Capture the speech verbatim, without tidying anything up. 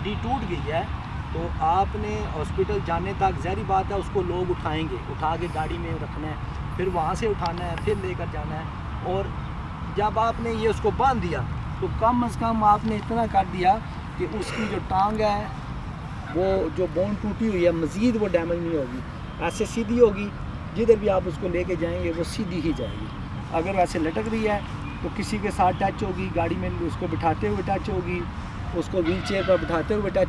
हड्डी टूट गई है तो आपने हॉस्पिटल जाने तक जहरी बात है उसको लोग उठाएंगे, उठा के गाड़ी में रखना है, फिर वहाँ से उठाना है, फिर लेकर जाना है। और जब आपने ये उसको बांध दिया तो कम से कम आपने इतना कर दिया कि उसकी जो टांग है वो जो बोन टूटी हुई है मज़ीद वो डैमेज नहीं होगी, ऐसे सीधी होगी, जिधर भी आप उसको लेके जाएंगे वो सीधी ही जाएगी। अगर वैसे लटक रही है तो किसी के साथ टच होगी, गाड़ी में उसको बिठाते हुए टच होगी, उसको व्हील चेयर पर बिठाते हुए टच